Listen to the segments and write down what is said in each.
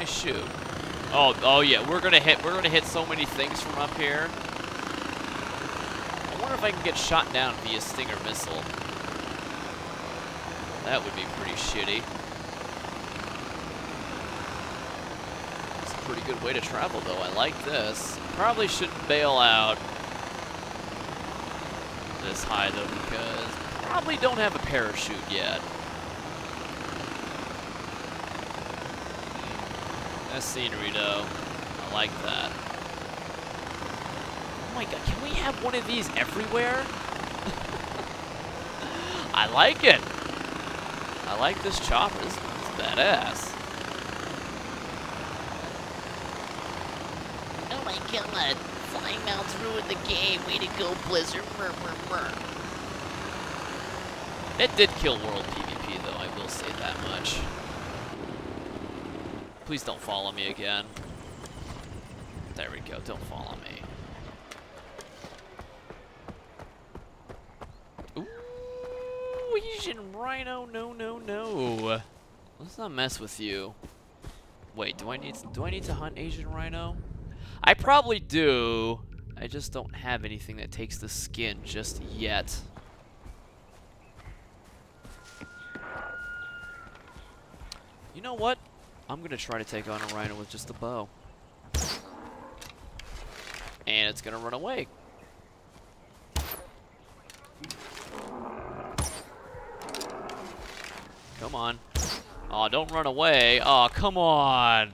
gonna shoot? Oh yeah, we're gonna hit so many things from up here. I wonder if I can get shot down via Stinger missile. That would be pretty shitty. It's a pretty good way to travel though, I like this. Probably should bail out this high though, because probably don't have a parachute yet. That scenery though, I like that. Oh my god, can we have one of these everywhere? I like it. I like this chopper, this is badass. Oh my god, flying mounts ruined the game, way to go Blizzard, brr, brr, brr. It did kill world PvP though, I will say that much. Please don't follow me again. There we go, don't follow me. Asian Rhino, no. Let's not mess with you. Wait, do I need to hunt Asian Rhino? I probably do. I just don't have anything that takes the skin just yet. You know what? I'm gonna try to take on a rhino with just a bow. And it's gonna run away. Come on. Aw, oh, don't run away. Aw, oh, come on.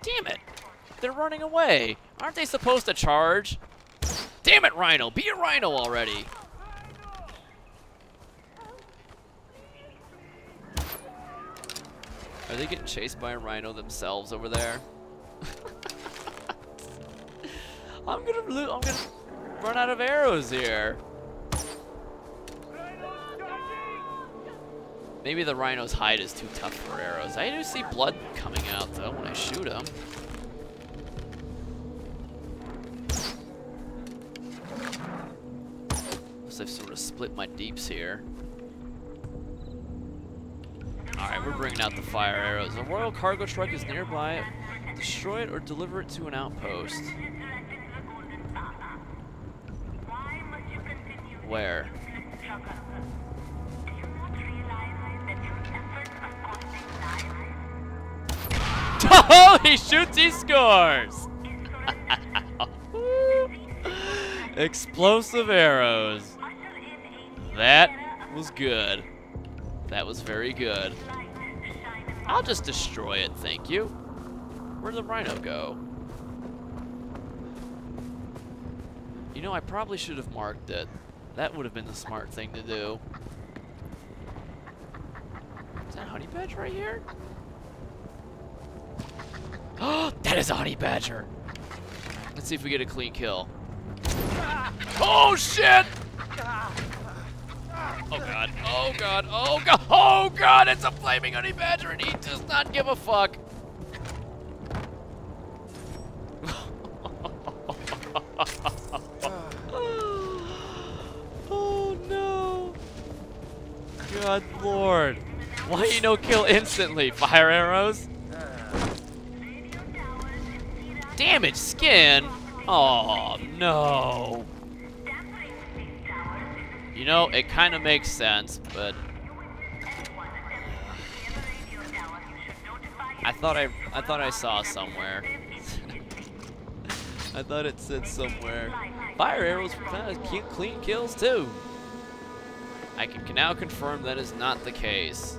Damn it. They're running away. Aren't they supposed to charge? Damn it, Rhino. Be a Rhino already. Are they getting chased by a Rhino themselves over there? I'm gonna run out of arrows here. Maybe the rhino's hide is too tough for arrows. I do see blood coming out though when I shoot him. Unless I've sort of split my deeps here. Alright, we're bringing out the fire arrows. A Royal cargo truck is nearby. Destroy it or deliver it to an outpost. Where? Oh, he shoots, he scores! Explosive arrows. That was good. That was very good. I'll just destroy it, thank you. Where'd the rhino go? You know, I probably should have marked it. That would have been the smart thing to do. Is that a honey badger right here? Oh, that is a honey badger! Let's see if we get a clean kill. Oh shit! Oh god, oh god, oh god, oh god! It's a flaming honey badger and he does not give a fuck! God lord. Why you no kill instantly? Fire arrows? Damage skin? Oh no. You know, it kind of makes sense, but I thought I saw somewhere. I thought it said somewhere. Fire arrows were kind of clean kills too. I can now confirm that is not the case.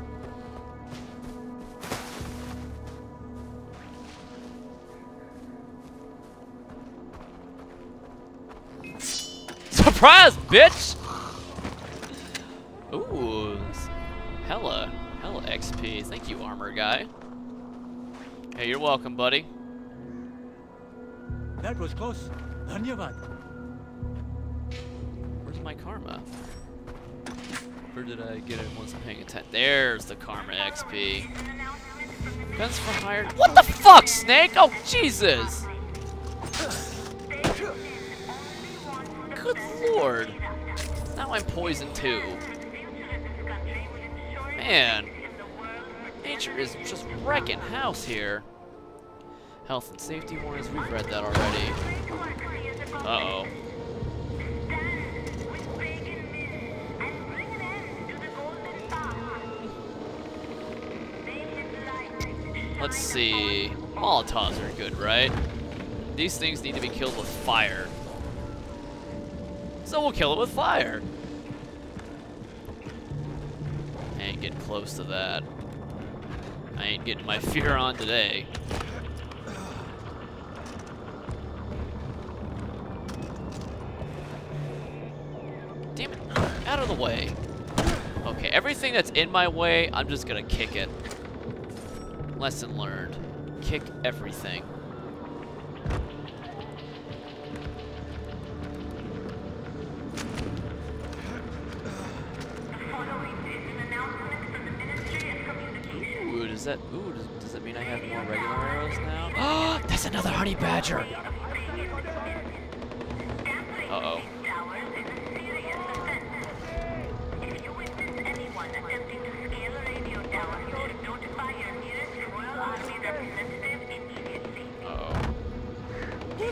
Surprise, bitch! Ooh, hella XP. Thank you, armor guy. Hey, you're welcome, buddy. That was close. Where's my karma? Or did I get it once I'm paying attention? There's the karma XP. Guns for hire. What the fuck, Snake? Oh, Jesus! Good lord. Now I'm poisoned too. Man, nature is just wrecking house here. Health and safety warnings, we've read that already. Uh-oh. Let's see. Molotovs are good, right? These things need to be killed with fire. So we'll kill it with fire. I ain't getting close to that. I ain't getting my fear on today. Damn it. Out of the way. Okay, everything that's in my way, I'm just gonna kick it. Lesson learned. Kick everything. Ooh, does that mean I have more regular arrows now? Oh, that's another honey badger! Uh-oh.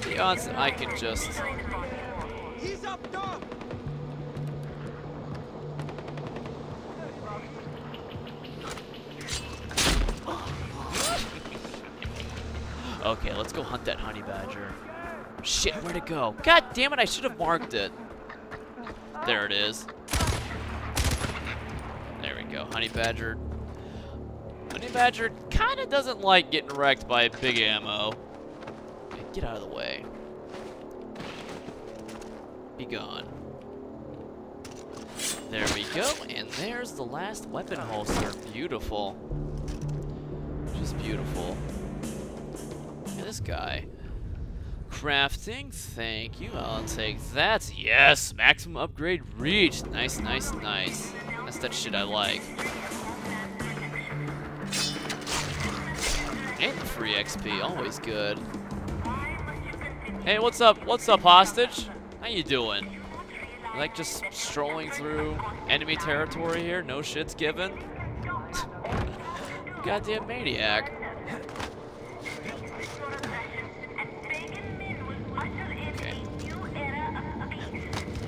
The odds that I can just... He's up top. Okay, let's go hunt that honey badger. Shit, where'd it go? God damn it, I should have marked it. There it is. There we go, honey badger. Honey badger kinda doesn't like getting wrecked by big ammo. Get out of the way. Be gone. There we go, and there's the last weapon holster. Beautiful. Just beautiful. Look at this guy. Crafting, thank you. I'll take that. Yes! Maximum upgrade reached. Nice, nice, nice. That's that shit I like. And free XP, always good. Hey, what's up? What's up, hostage? How you doing? You like just strolling through enemy territory here? No shit's given? Goddamn maniac. Okay.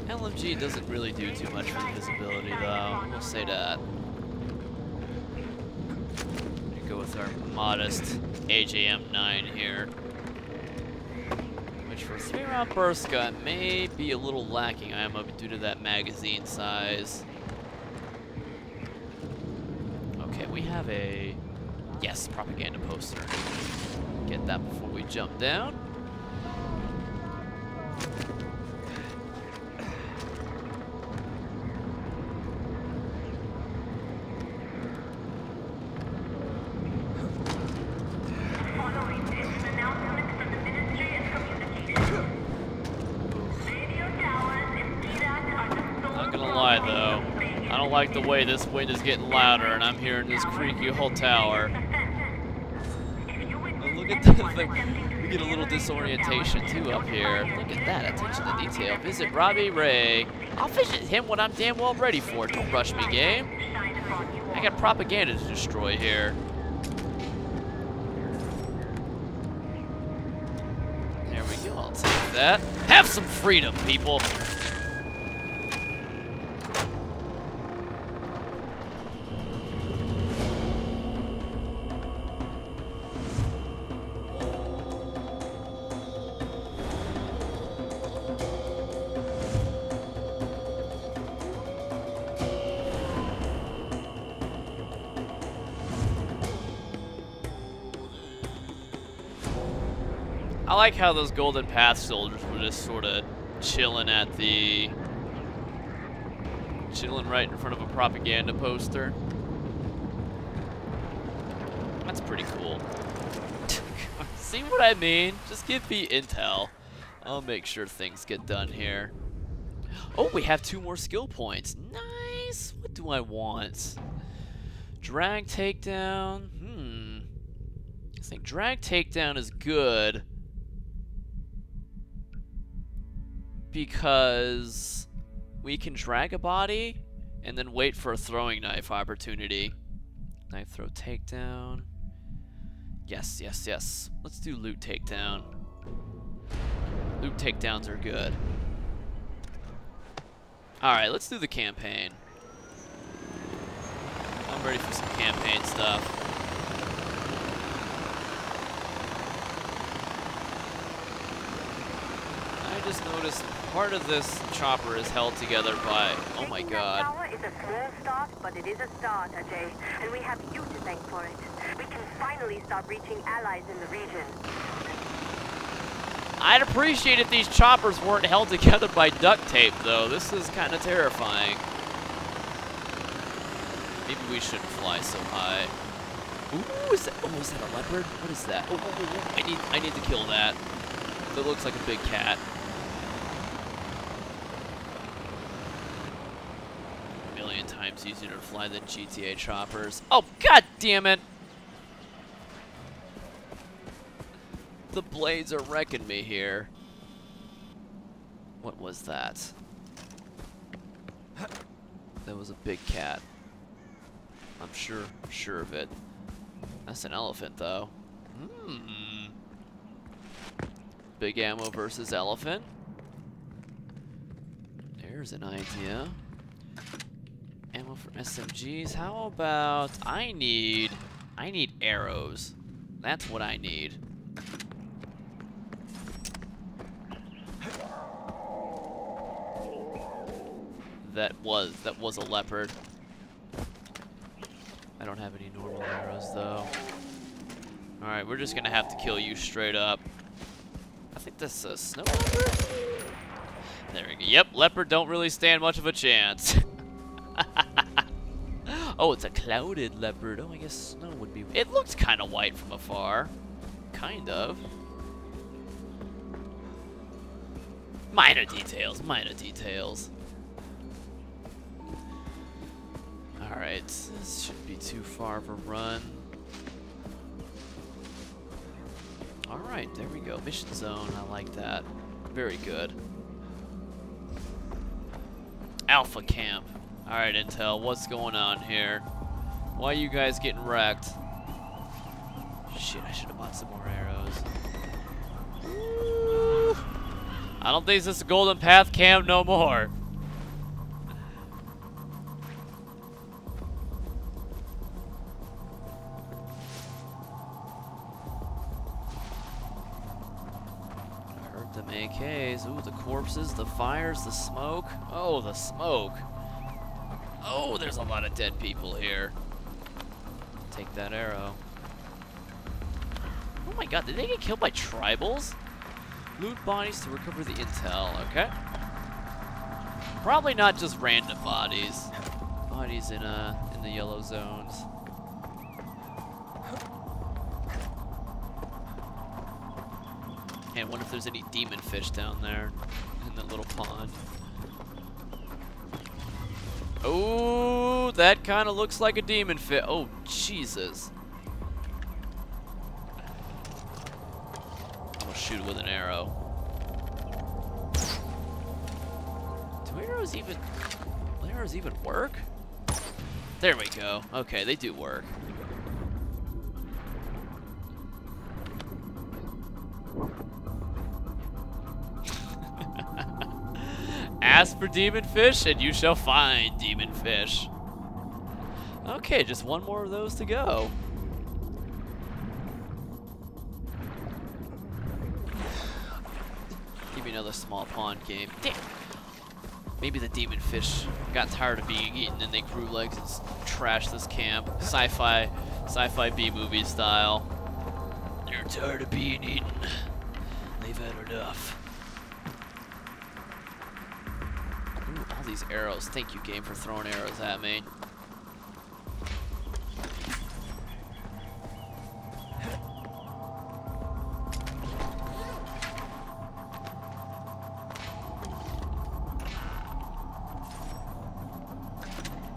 LMG doesn't really do too much for visibility, though. We'll say that. We'll go with our modest AJM9 here. For 3-round burst gun may be a little lacking due to that magazine size. Okay, we have a propaganda poster. Get that before we jump down. The way this wind is getting louder, and I'm hearing this creaky whole tower. Look at that thing. We get a little disorientation too up here. Look at that attention to detail. Visit Robbie Ray. I'll visit him when I'm damn well ready for it. Don't rush me, game. I got propaganda to destroy here. There we go. I'll take that. Have some freedom, people. I like how those Golden Path soldiers were just sort of chilling right in front of a propaganda poster. That's pretty cool. See what I mean? Just give me intel. I'll make sure things get done here. Oh, we have 2 more skill points. Nice. What do I want? Drag takedown. I think drag takedown is good. Because we can drag a body and then wait for a throwing knife opportunity. Knife throw takedown. Yes, yes, yes. Let's do loot takedown. Loot takedowns are good. Alright, let's do the campaign. I'm ready for some campaign stuff. I just noticed part of this chopper is held together by, oh my god. Tower is a small start, but it is a start, Ajay, and we have you to thank for it. We can finally start reaching allies in the region. I'd appreciate if these choppers weren't held together by duct tape, though. This is kind of terrifying. Maybe we shouldn't fly so high. Ooh, is that, oh, is that a leopard? What is that? Oh, I need to kill that. It looks like a big cat. Times easier to fly than GTA choppers. Oh, god damn it! The blades are wrecking me here. What was that? That was a big cat. I'm sure of it. That's an elephant, though. Hmm. Big ammo versus elephant. There's an idea. Ammo for SMGs. How about I need arrows. That's what I need. That was a leopard. I don't have any normal arrows though. All right, we're just gonna have to kill you straight up. I think that's a snow leopard. There we go. Yep, leopard don't really stand much of a chance. Oh, it's a clouded leopard. Oh, I guess snow would be... It looks kind of white from afar. Kind of. Minor details, minor details. Alright, this shouldn't be too far of a run. Alright, there we go. Mission zone, I like that. Very good. Alpha camp. Alright, Intel, what's going on here? Why are you guys getting wrecked? Shit, I should have bought some more arrows. Ooh. I don't think this is a Golden Path cam no more. I heard them AKs. Ooh, the corpses, the fires, the smoke. Oh, the smoke. Oh, there's a lot of dead people here. Take that arrow. Oh my god, did they get killed by tribals? Loot bodies to recover the intel, okay. Probably not just random bodies. Bodies in the yellow zones. And I wonder if there's any demon fish down there in that little pond. Oh, that kind of looks like a demon fit. Oh, Jesus. I'm gonna shoot it with an arrow. Do arrows even work? There we go. Okay, they do work. Ask for demon fish and you shall find demon fish. Okay, just one more of those to go. Give me another small pond game. Damn. Maybe the demon fish got tired of being eaten and they grew legs and trashed this camp. Sci-fi B-movie style. They're tired of being eaten. They've had enough. These arrows. Thank you, game, for throwing arrows at me.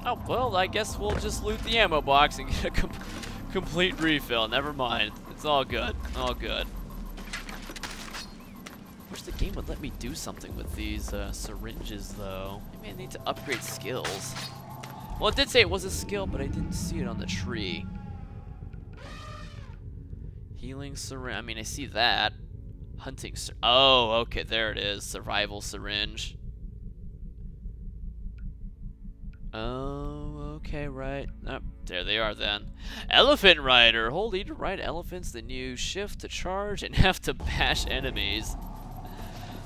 Oh, well, I guess we'll just loot the ammo box and get a complete refill. Never mind. It's all good. All good. Wish the game would let me do something with these syringes, though. I may need to upgrade skills. Well, it did say it was a skill, but I didn't see it on the tree. Healing syringe. I mean, I see that. Hunting syringe. Oh, okay, there it is. Survival syringe. Oh, okay, right. Oh, there they are then. Elephant rider. Hold E to ride elephants, then you shift to charge and have to bash enemies.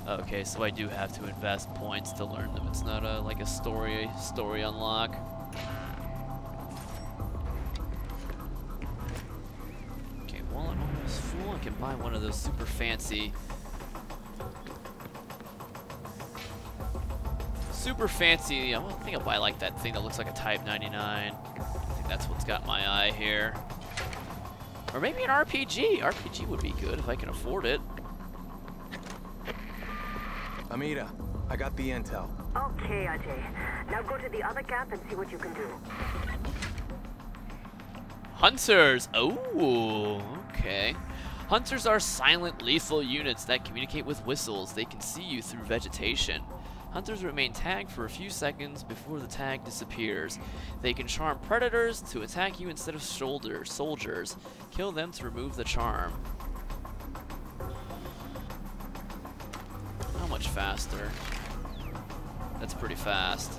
Okay, so I do have to invest points to learn them. It's not a, like a story unlock. Okay, wallet almost full. I can buy one of those super fancy, I think I'll buy like that thing that looks like a Type 99. I think that's what's got my eye here. Or maybe an RPG. RPG would be good if I can afford it. Amira, I got the intel. Okay, Ajay. Now go to the other gap and see what you can do. Hunters! Oh, okay. Hunters are silent, lethal units that communicate with whistles. They can see you through vegetation. Hunters remain tagged for a few seconds before the tag disappears. They can charm predators to attack you instead of soldiers. Kill them to remove the charm. Much faster. That's pretty fast.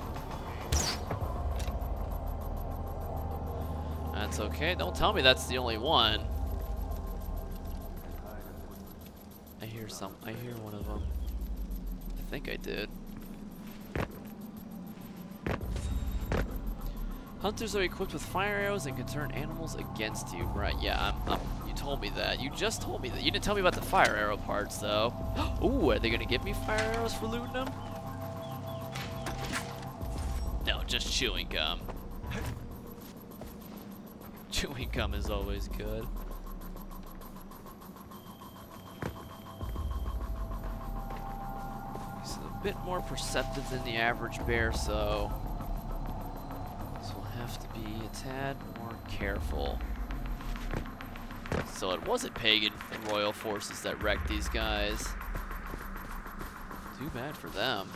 That's okay. Don't tell me that's the only one. I hear one of them. I think I did. Hunters are equipped with fire arrows and can turn animals against you. Right, yeah, you told me that. You just told me that. You didn't tell me about the fire arrow parts, though. Ooh, are they gonna give me fire arrows for looting them? No, just chewing gum. Chewing gum is always good. He's a bit more perceptive than the average bear, so... have to be a tad more careful. So it wasn't Pagan Royal forces that wrecked these guys. Too bad for them.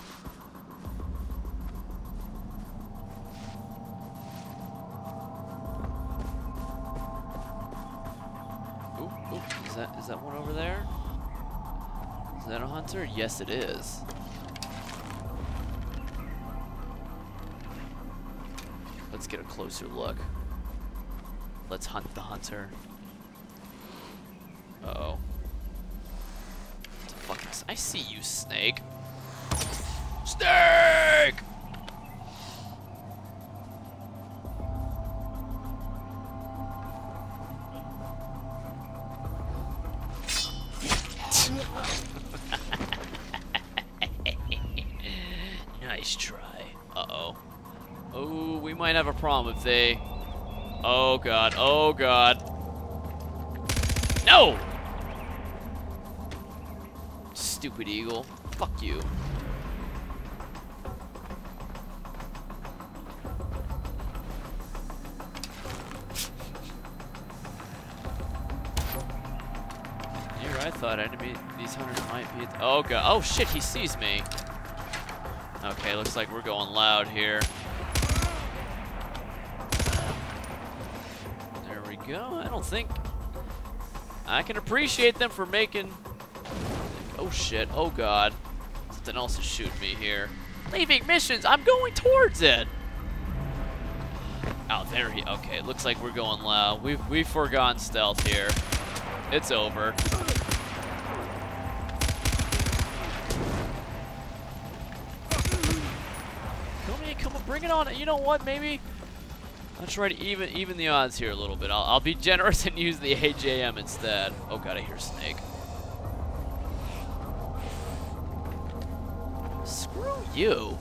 Oop, oop. Is that one over there? Is that a hunter? Yes, it is. Let's get a closer look. Let's hunt the hunter. Uh-oh. I see you, snake. Snake! Nice try. Uh-oh. Oh, we might have a problem if they... Oh, God. Oh, God. No! Stupid eagle. Fuck you. Here, I thought these hunters might be... Oh, God. Oh, shit. He sees me. Okay, looks like we're going loud here. Go. I don't think I can appreciate them for making. Oh shit! Oh god! Something else is shooting me here. Leaving missions. I'm going towards it. Oh, there he. Okay, looks like we're going loud. We've forgone stealth here. It's over. Come on, bring it on. You know what? Maybe. I'll try to even the odds here a little bit. I'll be generous and use the AJM instead. Oh god, I hear snake. Screw you.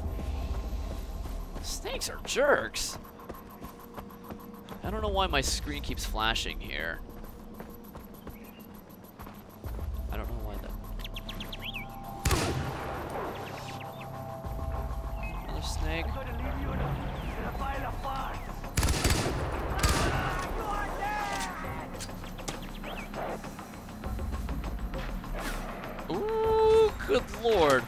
Snakes are jerks. I don't know why my screen keeps flashing here. I don't know why that... Another snake. Ooh, good lord.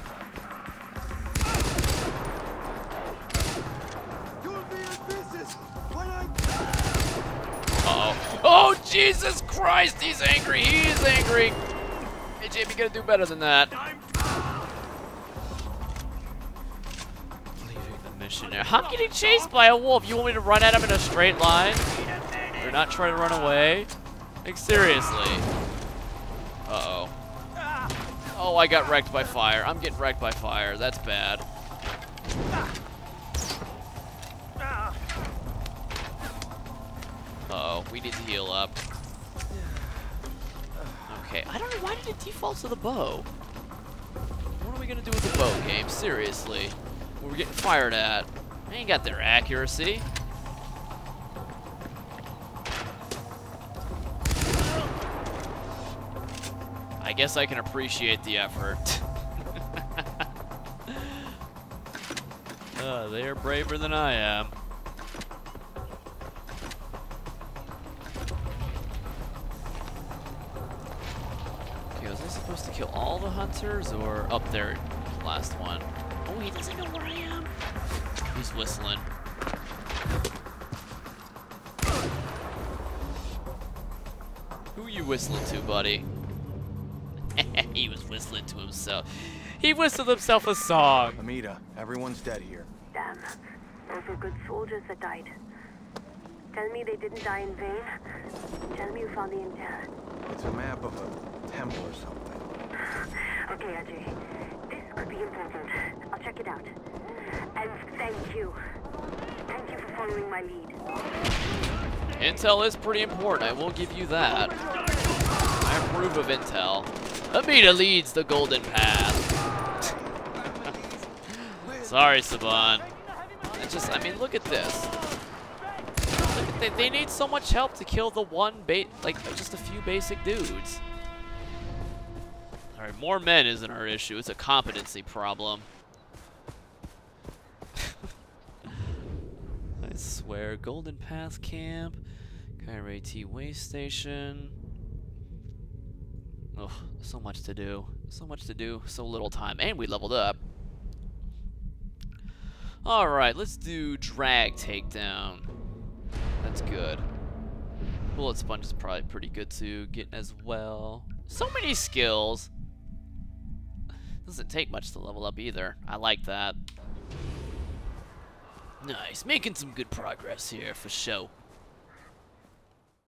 You'll be in this Jesus Christ, he's angry. He is angry. Hey, AJ, you gotta do better than that. Leaving the mission now. I'm getting chased by a wolf. You want me to run at him in a straight line? You're not trying to run away? Like, seriously. Uh-oh. Oh, I got wrecked by fire. I'm getting wrecked by fire. That's bad. Uh-oh, we need to heal up. Okay, I don't know, why did it default to the bow? What are we gonna do with the bow game? Seriously. We're getting fired at. I ain't got their accuracy. I guess I can appreciate the effort. They are braver than I am. Okay, was I supposed to kill all the hunters or up there, last one? Oh, he doesn't know where I am. He's whistling. Who are you whistling to, buddy? He was whistling to himself. He whistled himself a song. Amita, everyone's dead here. Damn, those were good soldiers that died. Tell me they didn't die in vain. Tell me you found the intel. It's a map of a temple or something. Okay, Ajay. This could be important. I'll check it out. And thank you. Thank you for following my lead. Intel is pretty important, I will give you that. I approve of intel. Amita leads the Golden Path. Sorry, Saban. It's just, I mean, look at this. They need so much help to kill the one like, just a few basic dudes. Alright, more men isn't our issue. It's a competency problem. I swear, Golden Path Camp, Kyrie T Way Station. Ugh, so much to do. So much to do, so little time. And we leveled up. Alright, let's do drag takedown. That's good. Bullet sponge is probably pretty good to get as well. So many skills. Doesn't take much to level up either. I like that. Nice. Making some good progress here for show.